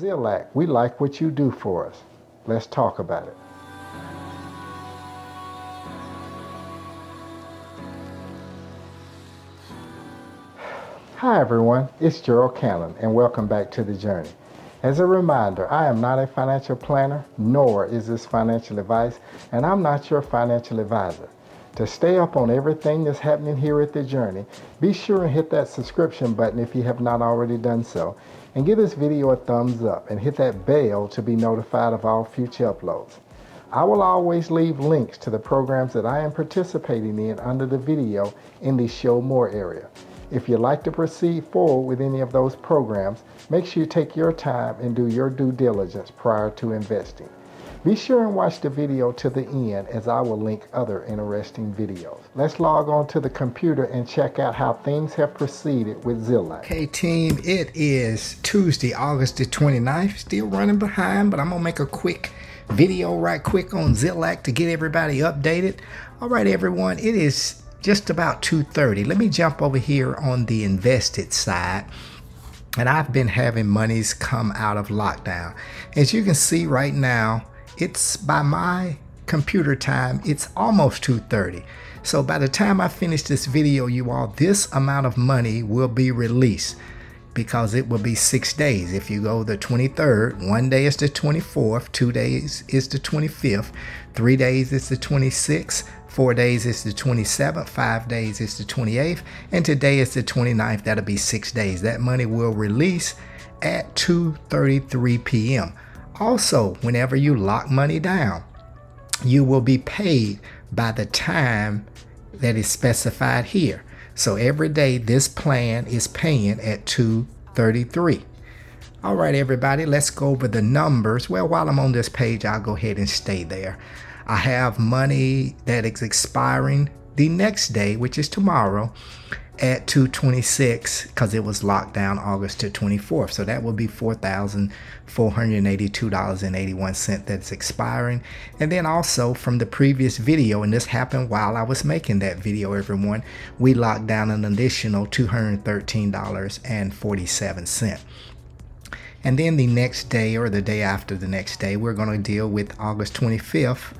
Zillact, we like what you do for us. Let's talk about it. Hi everyone, it's Gerald Cannon and welcome back to The Journey. As a reminder, I am not a financial planner, nor is this financial advice, and I'm not your financial advisor. To stay up on everything that's happening here at The Journey, be sure and hit that subscription button if you have not already done so, and give this video a thumbs up and hit that bell to be notified of all future uploads. I will always leave links to the programs that I am participating in under the video in the Show More area. If you'd like to proceed forward with any of those programs, make sure you take your time and do your due diligence prior to investing. Be sure and watch the video to the end, as I will link other interesting videos. Let's log on to the computer and check out how things have proceeded with Zillact. Okay team, it is Tuesday, August the 29th. Still running behind, but I'm going to make a quick video right quick on Zillact to get everybody updated. All right everyone, it is just about 2:30. Let me jump over here on the invested side. And I've been having monies come out of lockdown. As you can see right now, it's by my computer time, it's almost 2:30. So by the time I finish this video, you all, this amount of money will be released, because it will be 6 days. If you go the 23rd, 1 day is the 24th, 2 days is the 25th, 3 days is the 26th, 4 days is the 27th, 5 days is the 28th, and today is the 29th, that'll be 6 days. That money will release at 2:33 p.m. Also, whenever you lock money down, you will be paid by the time that is specified here. So every day this plan is paying at 2:33. All right, everybody, let's go over the numbers. Well, while I'm on this page, I'll go ahead and stay there. I have money that is expiring the next day, which is tomorrow, at 2:26, because it was locked down August the 24th. So that will be $4,482.81 that's expiring. And then also from the previous video, and this happened while I was making that video, everyone, we locked down an additional $213.47. And then the next day, or the day after the next day, we're going to deal with August 25th.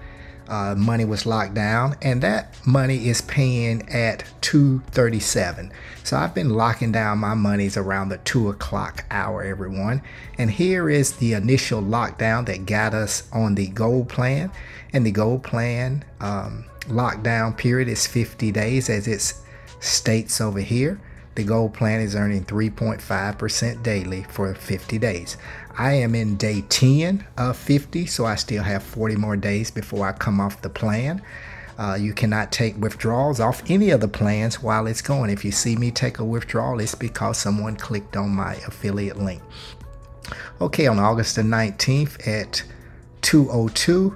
Money was locked down, and that money is paying at 2:37. So I've been locking down my monies around the 2 o'clock hour, everyone. And here is the initial lockdown that got us on the gold plan. And the gold plan lockdown period is 50 days, as it states over here. The gold plan is earning 3.5% daily for 50 days. I am in day 10 of 50, so I still have 40 more days before I come off the plan. You cannot take withdrawals off any of the plans while it's going. If you see me take a withdrawal, it's because someone clicked on my affiliate link. Okay, on August the 19th at 2:02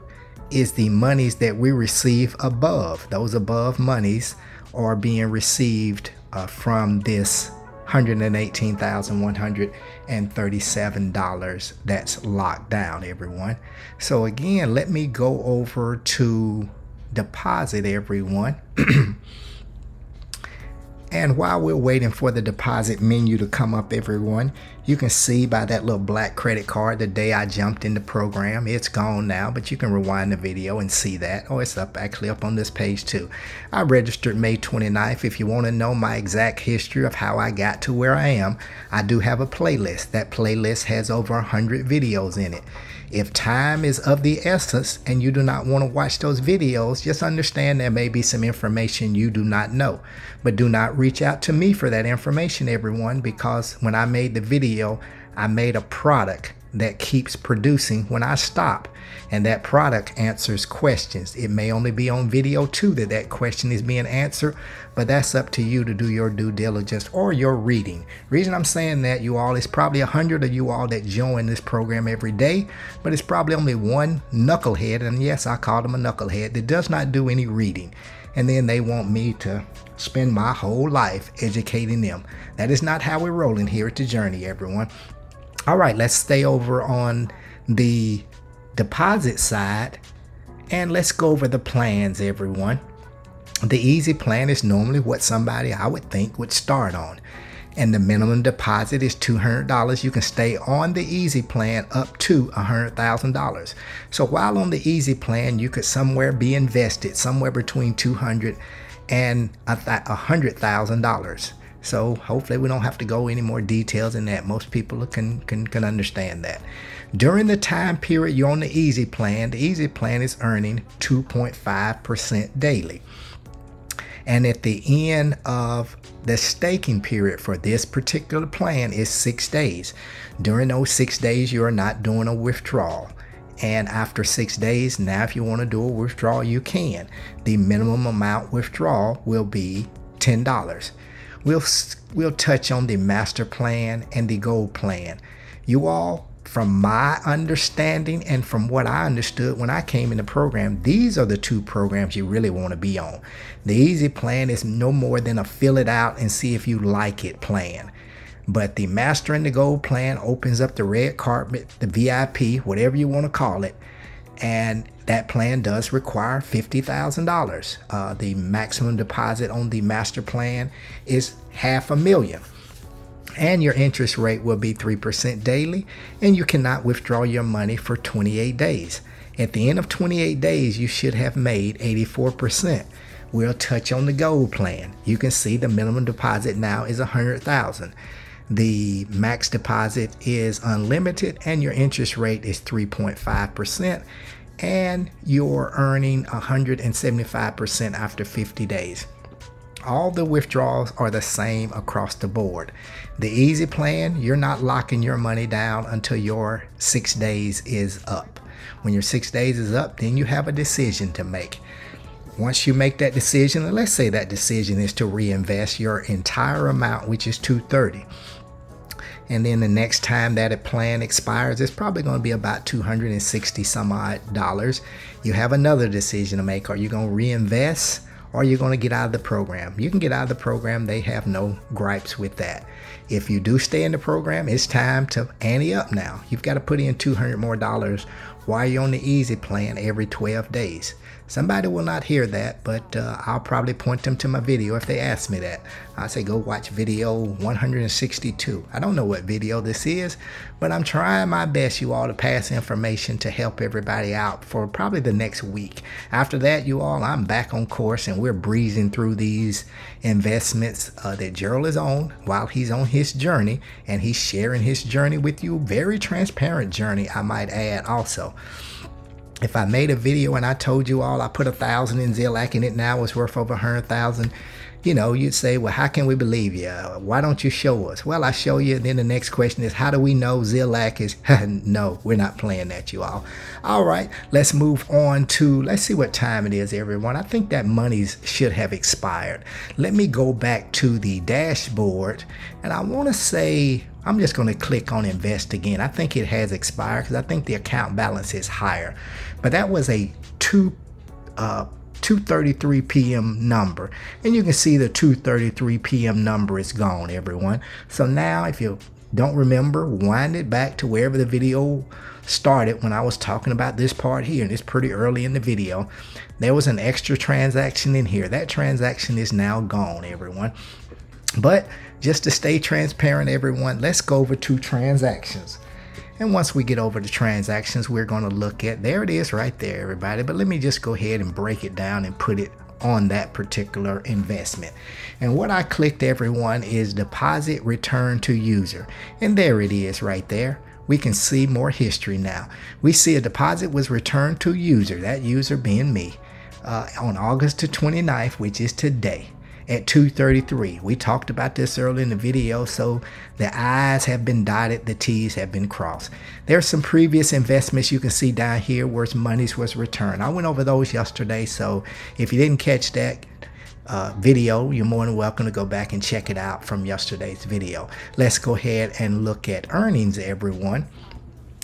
is the monies that we receive above. Those above monies are being received from this $118,137 that's locked down, everyone. So again, let me go over to deposit, everyone. And while we're waiting for the deposit menu to come up, everyone, you can see by that little black credit card, the day I jumped in the program, it's gone now, but you can rewind the video and see that. Oh, it's up, actually up on this page too. I registered May 29th. If you want to know my exact history of how I got to where I am, I do have a playlist. That playlist has over 100 videos in it. If time is of the essence and you do not want to watch those videos, just understand there may be some information you do not know. But do not reach out to me for that information, everyone, because when I made the video, I made a product that keeps producing when I stop. And that product answers questions. It may only be on video 2 that that question is being answered, but that's up to you to do your due diligence or your reading. Reason I'm saying that, you all, is probably 100 of you all that join this program every day, but it's probably only one knucklehead, and yes, I called him a knucklehead, that does not do any reading. And then they want me to spend my whole life educating them. That is not how we're rolling here at The Journey, everyone. All right, let's stay over on the deposit side and let's go over the plans, everyone. The easy plan is normally what somebody I would think would start on. and the minimum deposit is $200. You can stay on the Easy plan up to $100,000. So while on the Easy plan, you could somewhere be invested somewhere between $200 and $100,000. So hopefully we don't have to go any more details in that. Most people can understand that. During the time period you're on the Easy plan, the Easy plan is earning 2.5% daily. And at the end of the staking period for this particular plan is 6 days. During those 6 days, you are not doing a withdrawal. And after 6 days, now if you want to do a withdrawal, you can. The minimum amount withdrawal will be $10. We'll touch on the master plan and the gold plan. You all, from my understanding and from what I understood when I came in the program, these are the two programs you really want to be on. The Easy plan is no more than a fill it out and see if you like it plan. But the master and the gold plan opens up the red carpet, the VIP, whatever you want to call it. And that plan does require $50,000. The maximum deposit on the master plan is $500,000. And your interest rate will be 3% daily. And you cannot withdraw your money for 28 days. At the end of 28 days, you should have made 84%. We'll touch on the gold plan. You can see the minimum deposit now is $100,000. The max deposit is unlimited and your interest rate is 3.5%, and you're earning 175% after 50 days. All the withdrawals are the same across the board. The Easy plan, you're not locking your money down until your 6 days is up. When your 6 days is up, then you have a decision to make. Once you make that decision, and let's say that decision is to reinvest your entire amount, which is $230. And then the next time that a plan expires, it's probably going to be about $260 some odd. You have another decision to make. Are you going to reinvest, or are you going to get out of the program? You can get out of the program. They have no gripes with that. If you do stay in the program, it's time to ante up now. You've got to put in $200 more while you're on the Easy plan every 12 days. Somebody will not hear that, but I'll probably point them to my video if they ask me that. I say go watch video 162. I don't know what video this is, but I'm trying my best, you all, to pass information to help everybody out for probably the next week. After that, you all, I'm back on course, and we're breezing through these investments that Gerald is on while he's on his journey, and he's sharing his journey with you. Very transparent journey, I might add also. If I made a video and I told you all I put 1,000 in Zillact and it now is worth over 100,000, you know, you'd say, well, how can we believe you? Why don't you show us? Well, I show you. And then the next question is, how do we know Zillact is? No, we're not playing that, you all. All right, let's move on to, let's see what time it is, everyone. I think that monies should have expired. Let me go back to the dashboard, and I want to say, I'm just going to click on invest again. I think it has expired because I think the account balance is higher. But that was a 2:33 p.m. number. And you can see the 2:33 p.m. number is gone, everyone. So now if you don't remember, wind it back to wherever the video started when I was talking about this part here, and it's pretty early in the video. There was an extra transaction in here. That transaction is now gone, everyone. But just to stay transparent, everyone, let's go over to transactions. And once we get over to transactions, we're going to look at, there it is right there, everybody. But let me just go ahead and break it down and put it on that particular investment. And what I clicked, everyone, is deposit return to user. And there it is right there. We can see more history now. We see a deposit was returned to user, that user being me, on August the 29th, which is today, at 2:33. We talked about this earlier in the video, so the I's have been dotted, the T's have been crossed. There's some previous investments you can see down here where monies was returned. I went over those yesterday, so if you didn't catch that video, you're more than welcome to go back and check it out from yesterday's video. Let's go ahead and look at earnings, everyone.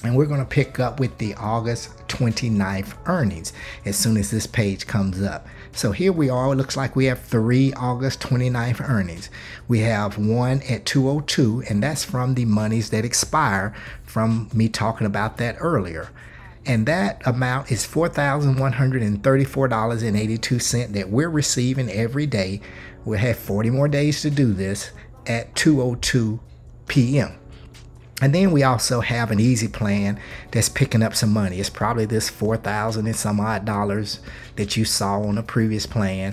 And we're going to pick up with the August 29th earnings as soon as this page comes up. So here we are. It looks like we have 3 August 29th earnings. We have one at 2:02, and that's from the monies that expire from me talking about that earlier. And that amount is $4,134.82 that we're receiving every day. We'll have 40 more days to do this. at 2:02 p.m. And then we also have an easy plan that's picking up some money. It's probably this $4,000 and some odd that you saw on the previous plan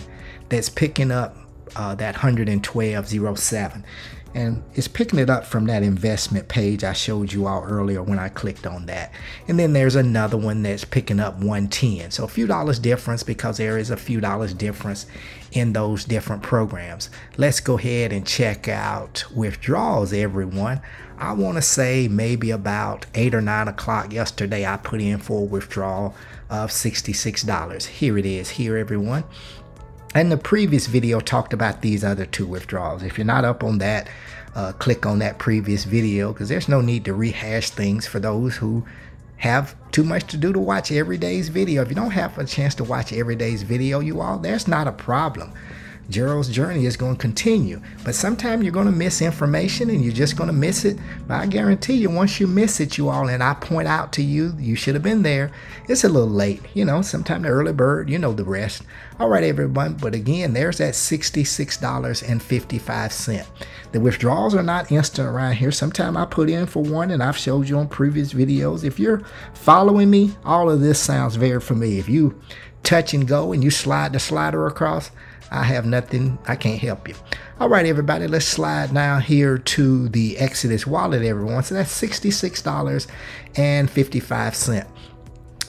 that's picking up that 112.07, and it's picking it up from that investment page I showed you all earlier when I clicked on that. And then there's another one that's picking up 110, so a few dollars difference because there is a few dollars difference in those different programs. Let's go ahead and check out withdrawals, everyone. I want to say maybe about 8 or 9 o'clock yesterday, I put in for a withdrawal of $66. Here it is here, everyone. And the previous video talked about these other two withdrawals. If you're not up on that, click on that previous video, because there's no need to rehash things for those who have too much to do to watch every day's video. If you don't have a chance to watch every day's video, you all, that's not a problem. Gerald's journey is going to continue, but sometimes you're going to miss information and you're just going to miss it. But I guarantee you, once you miss it, you all, and I point out to you, you should have been there. It's a little late, you know, sometime the early bird, you know the rest. All right, everyone, but again, there's that $66.55. The withdrawals are not instant around here. Sometimes I put in for one, and I've showed you on previous videos. If you're following me, all of this sounds very familiar. If you touch and go and you slide the slider across, I have nothing, I can't help you. All right, everybody, let's slide now here to the Exodus wallet, everyone. So that's $66.55.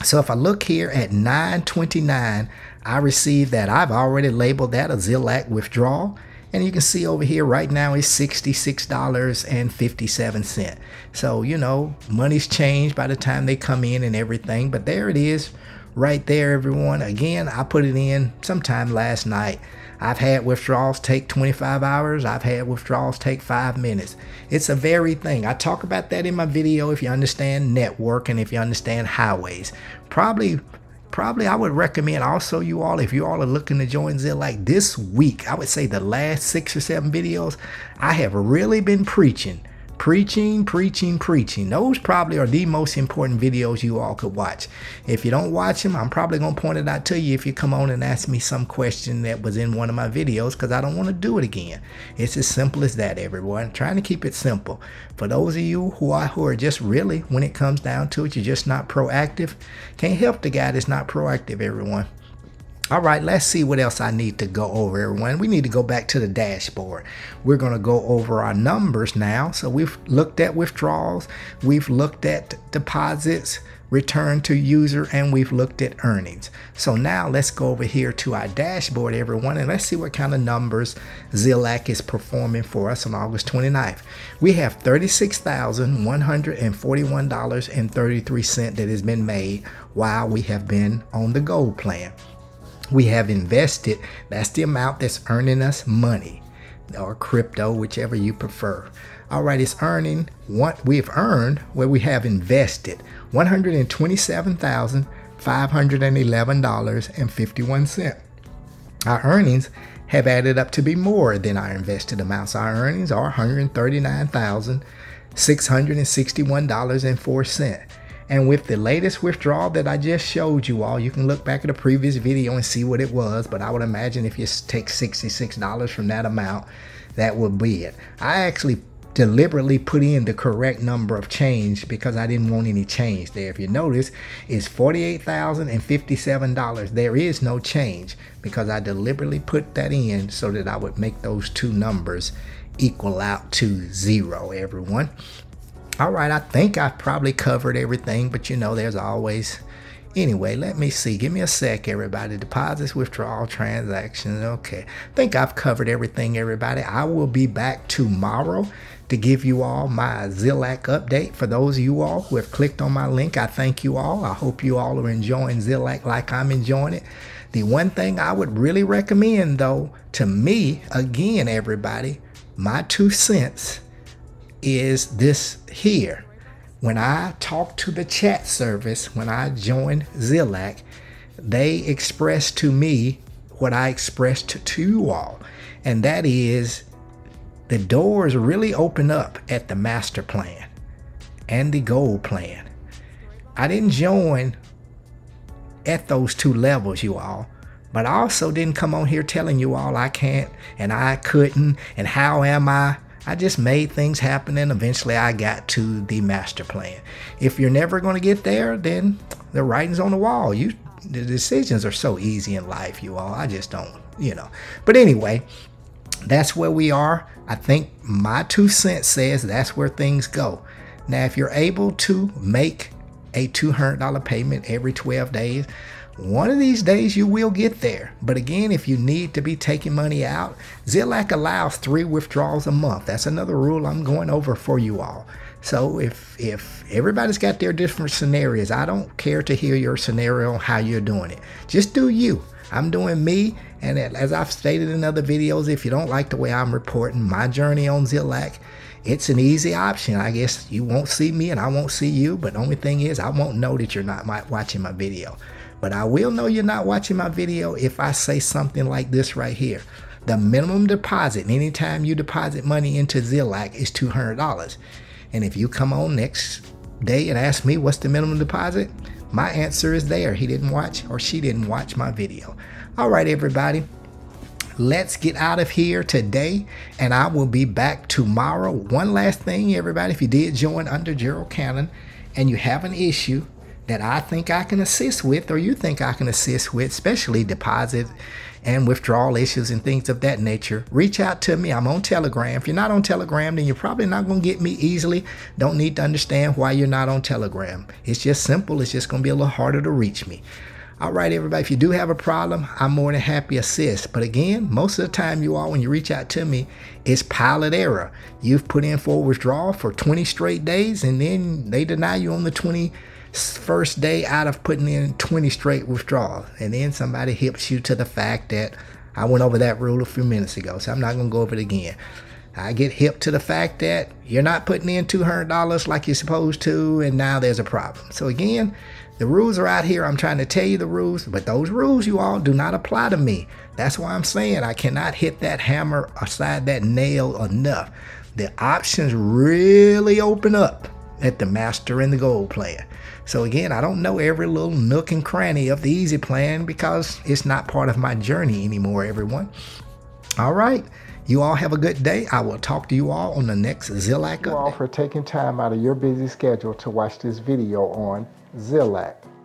So if I look here at 9:29, I received that. I've already labeled that a Zillact withdrawal. And you can see over here right now is $66.57. So, you know, money's changed by the time they come in and everything, but there it is. Right there, everyone. Again, I put it in sometime last night. I've had withdrawals take 25 hours. I've had withdrawals take 5 minutes. It's a very thing. I talk about that in my video if you understand network and if you understand highways. Probably I would recommend also you all, if you all are looking to join Zillact this week, I would say the last 6 or 7 videos, I have really been preaching. Those probably are the most important videos you all could watch. If you don't watch them, I'm probably going to point it out to you if you come on and ask me some question that was in one of my videos, because I don't want to do it again. It's as simple as that, everyone. I'm trying to keep it simple. For those of you who are just really, when it comes down to it, you're just not proactive. Can't help the guy that's not proactive, everyone. All right, let's see what else I need to go over, everyone. We need to go back to the dashboard. We're going to go over our numbers now. So we've looked at withdrawals, we've looked at deposits, return to user, and we've looked at earnings. So now let's go over here to our dashboard, everyone, and let's see what kind of numbers Zillact is performing for us on August 29th. We have $36,141.33 that has been made while we have been on the gold plan. We have invested, that's the amount that's earning us money, or crypto, whichever you prefer. All right, it's earning what we've earned where we have invested $127,511.51. Our earnings have added up to be more than our invested amounts. Our earnings are $139,661.04. And with the latest withdrawal that I just showed you all, you can look back at the previous video and see what it was. But I would imagine if you take $66 from that amount, that would be it. I actually deliberately put in the correct number of change because I didn't want any change there. If you notice, it's $48,057. There is no change because I deliberately put that in so that I would make those two numbers equal out to zero, everyone. All right, I think I've probably covered everything, but you know, there's always, anyway, let me see. Give me a sec, everybody. Deposits, withdrawal, transactions. Okay, I think I've covered everything, everybody. I will be back tomorrow to give you all my Zillact update. For those of you all who have clicked on my link, I thank you all. I hope you all are enjoying Zillact like I'm enjoying it. The one thing I would really recommend, though, to me, again, everybody, my 2 cents is this here. When I talk to the chat service, when I joined Zillact, they expressed to me what I expressed to you all, and that is the doors really open up at the master plan and the gold plan. I didn't join at those two levels, you all, but I also didn't come on here telling you all I can't and I couldn't and how am I. I just made things happen, and eventually I got to the master plan. If you're never going to get there, then the writing's on the wall. The decisions are so easy in life, you all. I just don't, you know. But anyway, that's where we are. I think my 2 cents says that's where things go. Now, if you're able to make a $200 payment every 12 days, one of these days you will get there. But again, if you need to be taking money out, Zillact allows 3 withdrawals a month. That's another rule I'm going over for you all. So if everybody's got their different scenarios, I don't care to hear your scenario on how you're doing it. Just do you. I'm doing me, and as I've stated in other videos, if you don't like the way I'm reporting my journey on Zillact, it's an easy option. I guess you won't see me and I won't see you, but the only thing is I won't know that you're not watching my video. But I will know you're not watching my video if I say something like this right here. The minimum deposit, anytime you deposit money into Zillact, is $200. And if you come on next day and ask me what's the minimum deposit, my answer is there. He didn't watch, or she didn't watch my video. All right, everybody. Let's get out of here today, and I will be back tomorrow. One last thing, everybody. If you did join under Gerald Cannon and you have an issue that I think I can assist with, or you think I can assist with, especially deposit and withdrawal issues and things of that nature, reach out to me. I'm on Telegram. If you're not on Telegram, then you're probably not going to get me easily. Don't need to understand why you're not on Telegram. It's just simple. It's just going to be a little harder to reach me. All right, everybody, if you do have a problem, I'm more than happy to assist. But again, most of the time, you all, when you reach out to me, it's pilot error. You've put in for a withdrawal for 20 straight days, and then they deny you on the 21st day out of putting in 20 straight withdrawals. And then somebody hips you to the fact that I went over that rule a few minutes ago, so I'm not going to go over it again. I get hip to the fact that you're not putting in $200 like you're supposed to, and now there's a problem. So again, the rules are out here. I'm trying to tell you the rules, but those rules, you all, do not apply to me. That's why I'm saying I cannot hit that hammer or slide that nail enough. The options really open up at the master and the gold plan. So again, I don't know every little nook and cranny of the easy plan because it's not part of my journey anymore, everyone. All right. You all have a good day. I will talk to you all on the next Zillact update. Thank you all for taking time out of your busy schedule to watch this video on Zillact.